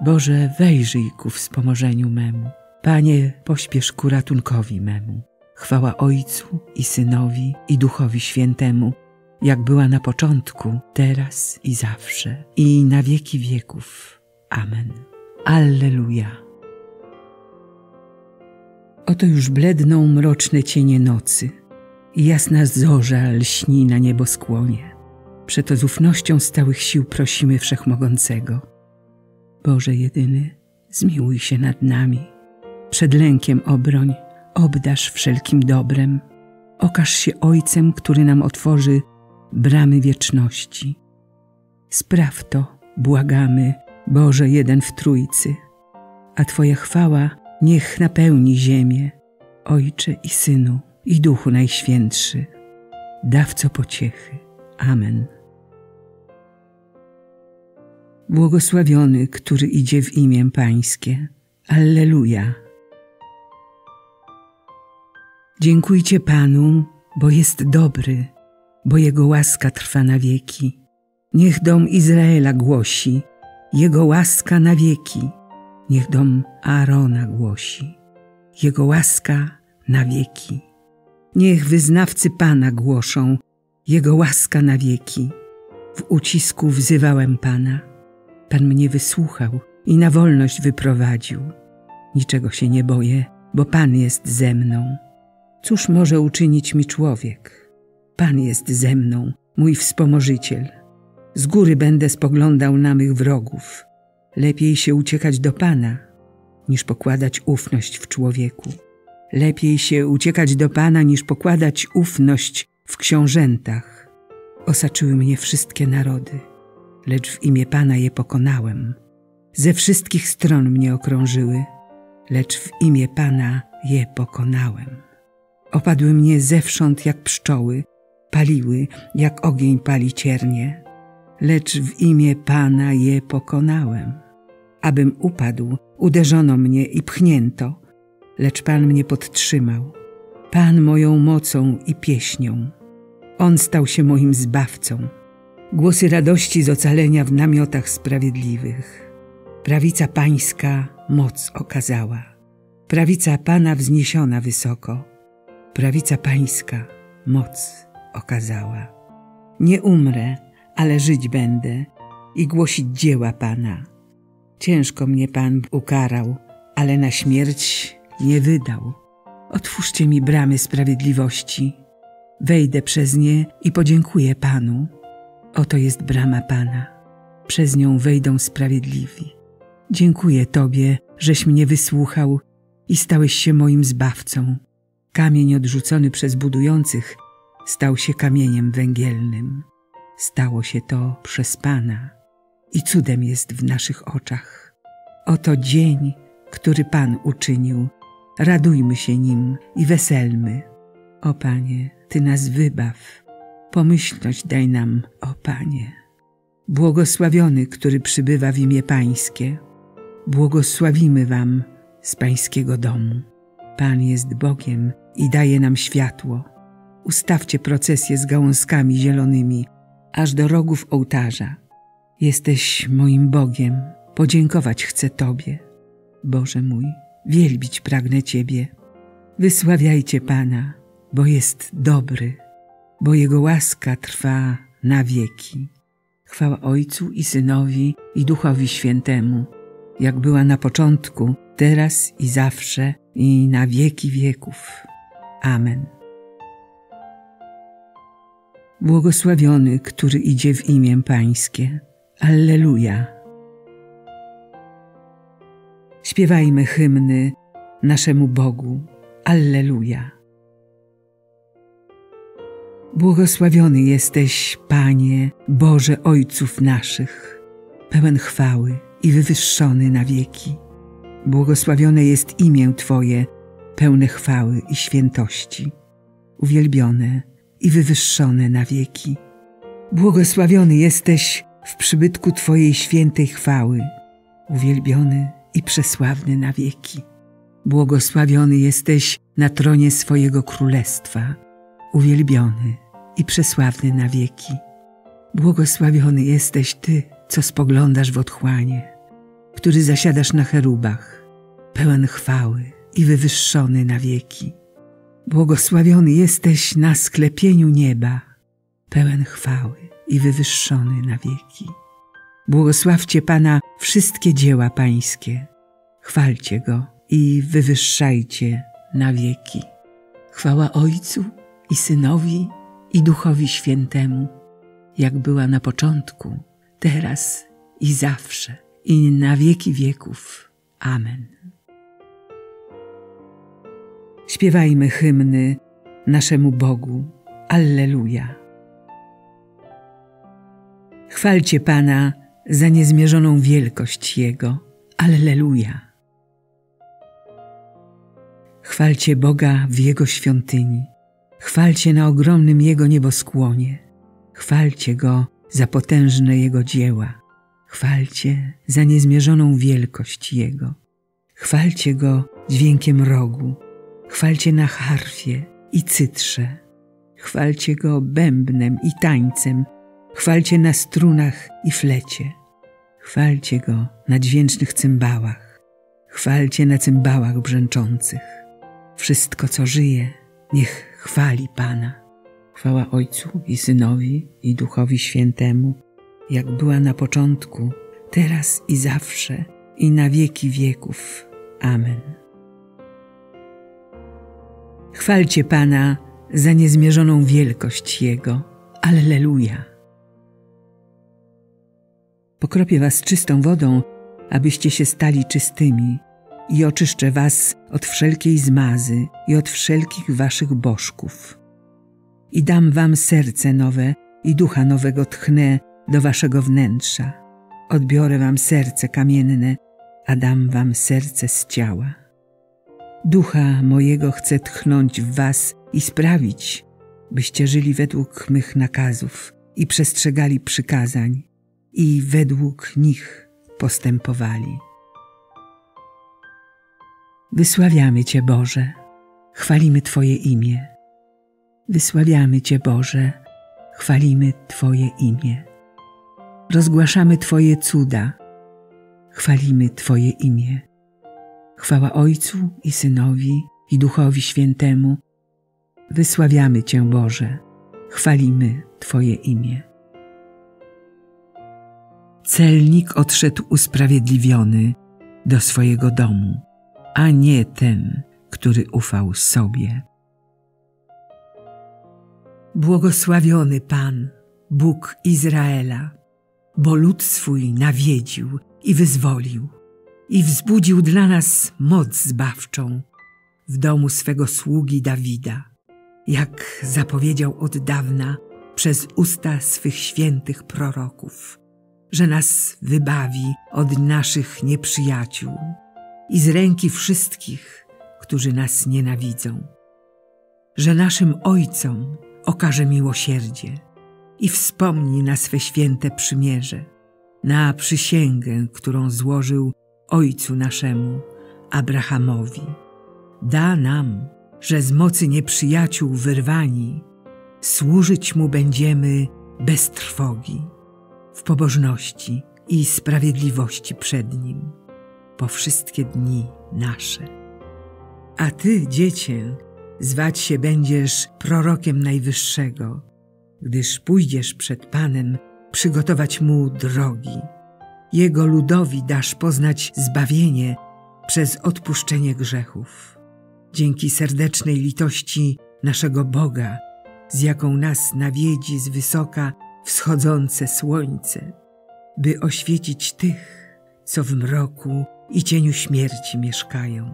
Boże, wejrzyj ku wspomożeniu memu. Panie, pośpiesz ku ratunkowi memu. Chwała Ojcu i Synowi, i Duchowi Świętemu, jak była na początku, teraz i zawsze, i na wieki wieków. Amen. Alleluja. Oto już bledną mroczne cienie nocy i jasna zorza lśni na nieboskłonie. Przeto z ufnością stałych sił prosimy Wszechmogącego. Boże jedyny, zmiłuj się nad nami. Przed lękiem obroń, obdarz wszelkim dobrem. Okaż się Ojcem, który nam otworzy bramy wieczności. Spraw to, błagamy, Boże jeden w Trójcy, a Twoja chwała niech napełni ziemię. Ojcze i Synu, i Duchu Najświętszy, dawco pociechy. Amen. Błogosławiony, który idzie w imię Pańskie. Alleluja. Dziękujcie Panu, bo jest dobry, bo Jego łaska trwa na wieki. Niech dom Izraela głosi, Jego łaska na wieki. Niech dom Aarona głosi, Jego łaska na wieki. Niech wyznawcy Pana głoszą, Jego łaska na wieki. W ucisku wzywałem Pana. Pan mnie wysłuchał i na wolność wyprowadził. Niczego się nie boję, bo Pan jest ze mną. Cóż może uczynić mi człowiek? Pan jest ze mną, mój wspomożyciel. Z góry będę spoglądał na mych wrogów. Lepiej się uciekać do Pana, niż pokładać ufność w człowieku. Lepiej się uciekać do Pana, niż pokładać ufność w książętach. Osaczyły mnie wszystkie narody, lecz w imię Pana je pokonałem. Ze wszystkich stron mnie okrążyły, lecz w imię Pana je pokonałem. Opadły mnie zewsząd jak pszczoły, paliły jak ogień pali ciernie, lecz w imię Pana je pokonałem. Abym upadł, uderzono mnie i pchnięto, lecz Pan mnie podtrzymał. Pan moją mocą i pieśnią. On stał się moim zbawcą. Głosy radości z ocalenia w namiotach sprawiedliwych. Prawica Pańska moc okazała. Prawica Pana wzniesiona wysoko. Prawica Pańska moc okazała. Nie umrę, ale żyć będę i głosić dzieła Pana. Ciężko mnie Pan ukarał, ale na śmierć nie wydał. Otwórzcie mi bramy sprawiedliwości. Wejdę przez nie i podziękuję Panu. Oto jest brama Pana. Przez nią wejdą sprawiedliwi. Dziękuję Tobie, żeś mnie wysłuchał i stałeś się moim zbawcą. Kamień odrzucony przez budujących stał się kamieniem węgielnym. Stało się to przez Pana i cudem jest w naszych oczach. Oto dzień, który Pan uczynił. Radujmy się nim i weselmy. O Panie, Ty nas wybaw. Pomyślność daj nam, o Panie. Błogosławiony, który przybywa w imię Pańskie. Błogosławimy Wam z Pańskiego domu. Pan jest Bogiem i daje nam światło. Ustawcie procesję z gałązkami zielonymi, aż do rogów ołtarza. Jesteś moim Bogiem, podziękować chcę Tobie. Boże mój, wielbić pragnę Ciebie. Wysławiajcie Pana, bo jest dobry, bo Jego łaska trwa na wieki. Chwała Ojcu i Synowi, i Duchowi Świętemu, jak była na początku, teraz i zawsze, i na wieki wieków. Amen. Błogosławiony, który idzie w imię Pańskie. Alleluja. Śpiewajmy hymny naszemu Bogu. Alleluja. Błogosławiony jesteś, Panie, Boże Ojców naszych, pełen chwały i wywyższony na wieki. Błogosławione jest imię Twoje, pełne chwały i świętości, uwielbione i wywyższone na wieki. Błogosławiony jesteś w przybytku Twojej świętej chwały, uwielbiony i przesławny na wieki. Błogosławiony jesteś na tronie swojego królestwa, uwielbiony i przesławny na wieki. Błogosławiony jesteś Ty, co spoglądasz w otchłanie, który zasiadasz na cherubach, pełen chwały i wywyższony na wieki. Błogosławiony jesteś na sklepieniu nieba, pełen chwały i wywyższony na wieki. Błogosławcie Pana wszystkie dzieła Pańskie, chwalcie Go i wywyższajcie na wieki. Chwała Ojcu i Synowi, i Duchowi Świętemu, jak była na początku, teraz i zawsze, i na wieki wieków. Amen. Śpiewajmy hymny naszemu Bogu. Alleluja. Chwalcie Pana za niezmierzoną wielkość Jego. Alleluja. Chwalcie Boga w Jego świątyni. Chwalcie na ogromnym Jego nieboskłonie. Chwalcie Go za potężne Jego dzieła. Chwalcie za niezmierzoną wielkość Jego. Chwalcie Go dźwiękiem rogu. Chwalcie na harfie i cytrze. Chwalcie Go bębnem i tańcem. Chwalcie na strunach i flecie. Chwalcie Go na dźwięcznych cymbałach. Chwalcie na cymbałach brzęczących. Wszystko, co żyje, niech chwali Pana. Chwała Ojcu i Synowi, i Duchowi Świętemu, jak była na początku, teraz i zawsze, i na wieki wieków. Amen. Chwalcie Pana za niezmierzoną wielkość Jego. Alleluja. Pokropię was czystą wodą, abyście się stali czystymi, i oczyszczę was od wszelkiej zmazy i od wszelkich waszych bożków. I dam wam serce nowe i ducha nowego tchnę do waszego wnętrza. Odbiorę wam serce kamienne, a dam wam serce z ciała. Ducha mojego chcę tchnąć w was i sprawić, byście żyli według mych nakazów i przestrzegali przykazań i według nich postępowali. Wysławiamy Cię, Boże, chwalimy Twoje imię. Wysławiamy Cię, Boże, chwalimy Twoje imię. Rozgłaszamy Twoje cuda, chwalimy Twoje imię. Chwała Ojcu i Synowi, i Duchowi Świętemu. Wysławiamy Cię, Boże, chwalimy Twoje imię. Celnik odszedł usprawiedliwiony do swojego domu, a nie ten, który ufał sobie. Błogosławiony Pan, Bóg Izraela, bo lud swój nawiedził i wyzwolił i wzbudził dla nas moc zbawczą w domu swego sługi Dawida, jak zapowiedział od dawna przez usta swych świętych proroków, że nas wybawi od naszych nieprzyjaciół i z ręki wszystkich, którzy nas nienawidzą, że naszym ojcom okaże miłosierdzie i wspomni na swe święte przymierze, na przysięgę, którą złożył ojcu naszemu Abrahamowi. Da nam, że z mocy nieprzyjaciół wyrwani, służyć mu będziemy bez trwogi, w pobożności i sprawiedliwości przed nim po wszystkie dni nasze. A Ty, Dziecię, zwać się będziesz prorokiem Najwyższego, gdyż pójdziesz przed Panem przygotować Mu drogi. Jego ludowi dasz poznać zbawienie przez odpuszczenie grzechów, dzięki serdecznej litości naszego Boga, z jaką nas nawiedzi z wysoka wschodzące słońce, by oświecić tych, co w mroku i cieniu śmierci mieszkają,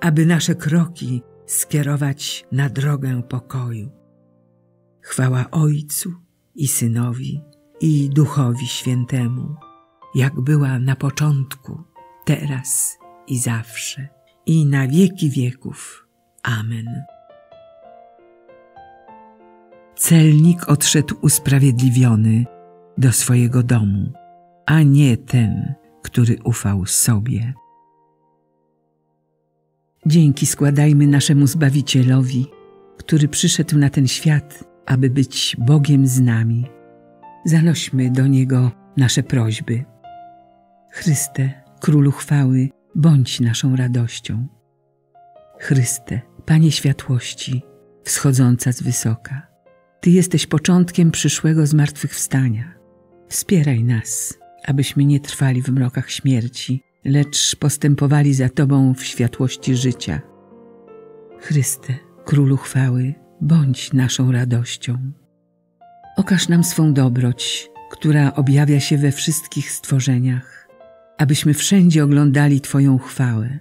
aby nasze kroki skierować na drogę pokoju. Chwała Ojcu i Synowi, i Duchowi Świętemu, jak była na początku, teraz i zawsze, i na wieki wieków. Amen. Celnik odszedł usprawiedliwiony do swojego domu, a nie ten, który ufał sobie. Dzięki składajmy naszemu Zbawicielowi, który przyszedł na ten świat, aby być Bogiem z nami. Zanośmy do Niego nasze prośby. Chryste, Królu chwały, bądź naszą radością. Chryste, Panie światłości, wschodząca z wysoka, Ty jesteś początkiem przyszłego zmartwychwstania. Wspieraj nas, abyśmy nie trwali w mrokach śmierci, lecz postępowali za Tobą w światłości życia. Chryste, Królu chwały, bądź naszą radością. Okaż nam swą dobroć, która objawia się we wszystkich stworzeniach, abyśmy wszędzie oglądali Twoją chwałę.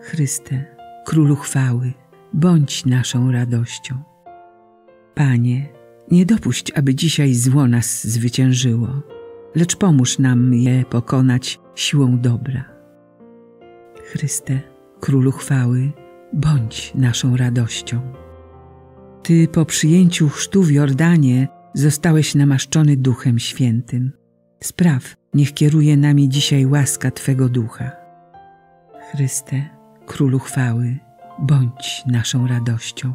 Chryste, Królu chwały, bądź naszą radością. Panie, nie dopuść, aby dzisiaj zło nas zwyciężyło, lecz pomóż nam je pokonać siłą dobra. Chryste, Królu chwały, bądź naszą radością. Ty po przyjęciu chrztu w Jordanie zostałeś namaszczony Duchem Świętym. Spraw, niech kieruje nami dzisiaj łaska Twego Ducha. Chryste, Królu chwały, bądź naszą radością.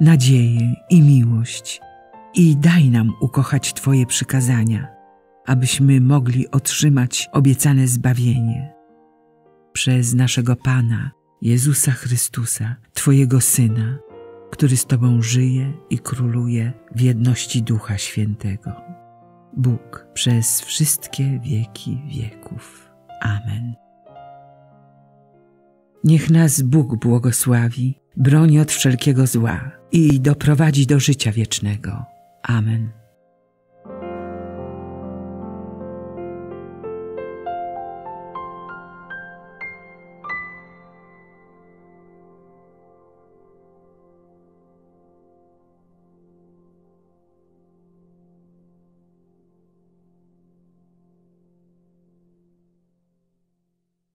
nadzieję i miłość i daj nam ukochać Twoje przykazania, abyśmy mogli otrzymać obiecane zbawienie. Przez naszego Pana, Jezusa Chrystusa, Twojego Syna, który z Tobą żyje i króluje w jedności Ducha Świętego. Bóg przez wszystkie wieki wieków. Amen. Niech nas Bóg błogosławi, broni od wszelkiego zła i doprowadzi do życia wiecznego. Amen.